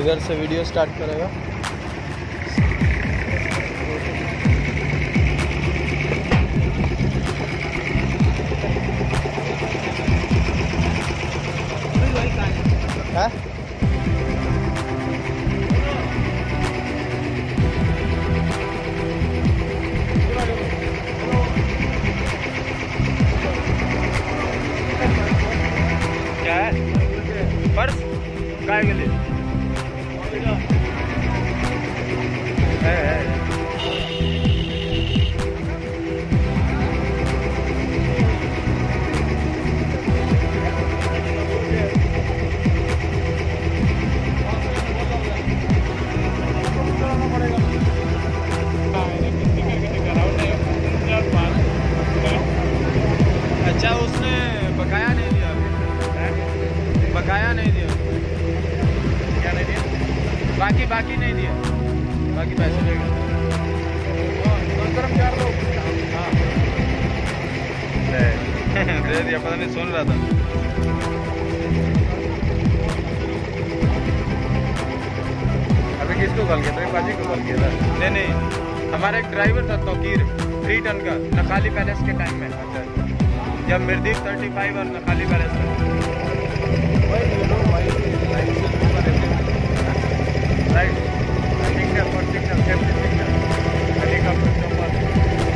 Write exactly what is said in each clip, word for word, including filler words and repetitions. इधर से video start करेगा। है के लिए है, है। अच्छा उसने बकाया नहीं दिया, बकाया नहीं दिया, बाकी बाकी नहीं दिया, बाकी पैसे दे गए। दे दिया, पता नहीं सुन रहा था। अभी किसको कॉल किया था? बाजी को कॉल किया था? नहीं नहीं, हमारा एक ड्राइवर था तौकीर, थ्री टन का, नखाली पैलेस के टाइम में, जब मिर्दीप थर्टी फाइव और नखाली पैलेस में राइट ठीक है, और ठीक है, ठीक है, ठीक है, हेलीकॉप्टर के ऊपर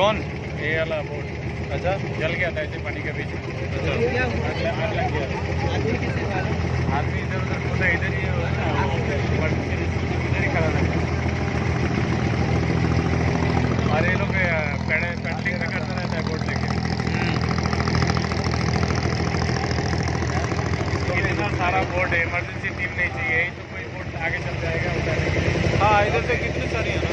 कौन? ये वाला बोर्ड। अच्छा, जल गया था ऐसे पानी के बीच। अच्छा, आग लग गया। आदमी इधर उधर कूदा, इधर ही इधर ही खड़ा था। अरे लोग पेडलिंग रखा था रहता है बोर्ड लेके। इतना सारा बोर्ड है, इमरजेंसी टीम नहीं चाहिए, यही तो कोई बोर्ड आगे चल जाएगा उठाने के लिए। हाँ, इधर से कितने सारी है।